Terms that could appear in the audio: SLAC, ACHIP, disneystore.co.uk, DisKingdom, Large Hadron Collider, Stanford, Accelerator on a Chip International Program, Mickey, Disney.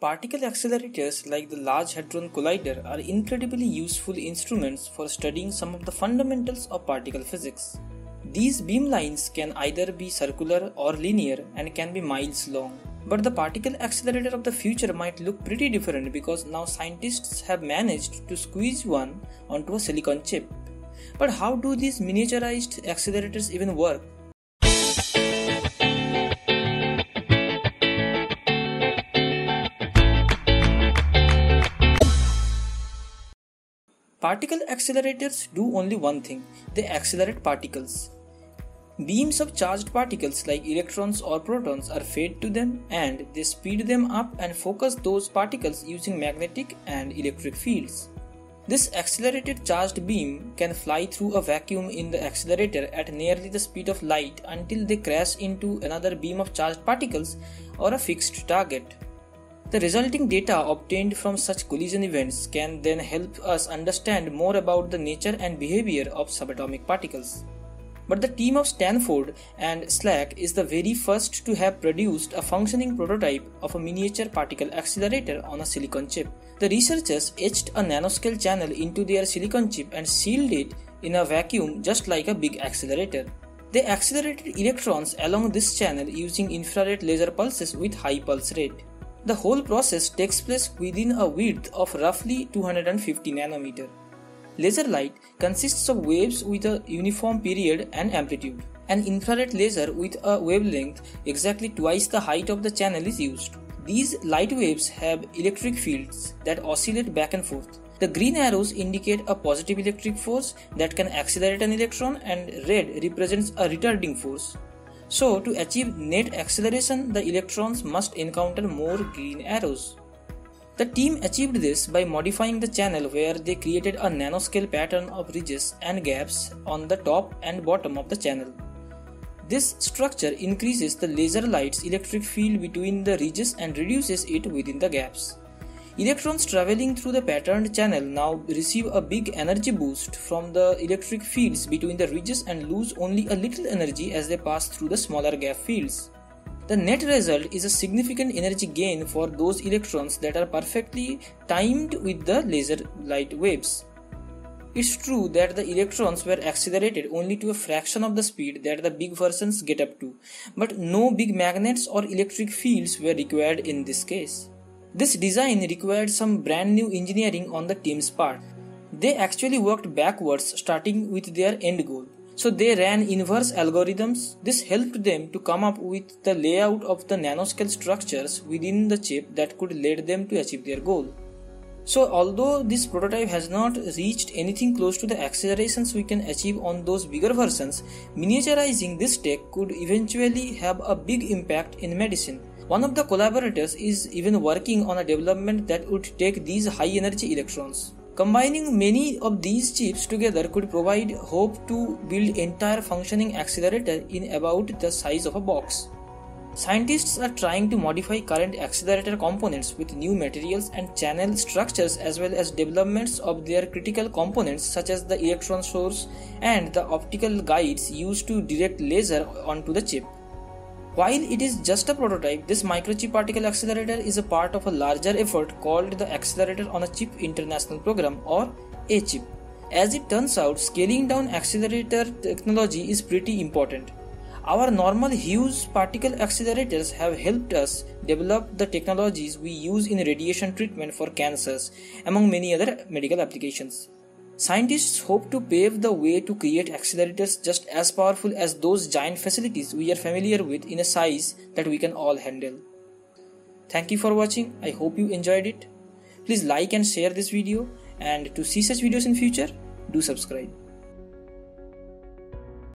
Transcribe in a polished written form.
Particle accelerators like the Large Hadron Collider are incredibly useful instruments for studying some of the fundamentals of particle physics. These beamlines can either be circular or linear and can be miles long. But the particle accelerator of the future might look pretty different because now scientists have managed to squeeze one onto a silicon chip. But how do these miniaturized accelerators even work? Particle accelerators do only one thing, they accelerate particles. Beams of charged particles like electrons or protons are fed to them and they speed them up and focus those particles using magnetic and electric fields. This accelerated charged beam can fly through a vacuum in the accelerator at nearly the speed of light until they crash into another beam of charged particles or a fixed target. The resulting data obtained from such collision events can then help us understand more about the nature and behavior of subatomic particles. But the team of Stanford and SLAC is the very first to have produced a functioning prototype of a miniature particle accelerator on a silicon chip. The researchers etched a nanoscale channel into their silicon chip and sealed it in a vacuum just like a big accelerator. They accelerated electrons along this channel using infrared laser pulses with high pulse rate. The whole process takes place within a width of roughly 250 nanometer. Laser light consists of waves with a uniform period and amplitude. An infrared laser with a wavelength exactly twice the height of the channel is used. These light waves have electric fields that oscillate back and forth. The green arrows indicate a positive electric force that can accelerate an electron, and red represents a retarding force. So, to achieve net acceleration, the electrons must encounter more green arrows. The team achieved this by modifying the channel where they created a nanoscale pattern of ridges and gaps on the top and bottom of the channel. This structure increases the laser light's electric field between the ridges and reduces it within the gaps. Electrons traveling through the patterned channel now receive a big energy boost from the electric fields between the ridges and lose only a little energy as they pass through the smaller gap fields. The net result is a significant energy gain for those electrons that are perfectly timed with the laser light waves. It's true that the electrons were accelerated only to a fraction of the speed that the big versions get up to, but no big magnets or electric fields were required in this case. This design required some brand new engineering on the team's part. They actually worked backwards, starting with their end goal. So they ran inverse algorithms. This helped them to come up with the layout of the nanoscale structures within the chip that could lead them to achieve their goal. So although this prototype has not reached anything close to the accelerations we can achieve on those bigger versions, miniaturizing this tech could eventually have a big impact in medicine. One of the collaborators is even working on a development that would take these high-energy electrons. Combining many of these chips together could provide hope to build entire functioning accelerator in about the size of a box. Scientists are trying to modify current accelerator components with new materials and channel structures, as well as developments of their critical components such as the electron source and the optical guides used to direct laser onto the chip. While it is just a prototype, this microchip particle accelerator is a part of a larger effort called the Accelerator on a Chip International Program, or ACHIP. As it turns out, scaling down accelerator technology is pretty important. Our normal huge particle accelerators have helped us develop the technologies we use in radiation treatment for cancers, among many other medical applications. Scientists hope to pave the way to create accelerators just as powerful as those giant facilities we are familiar with in a size that we can all handle. Thank you for watching. I hope you enjoyed it. Please like and share this video, and to see such videos in future, do subscribe.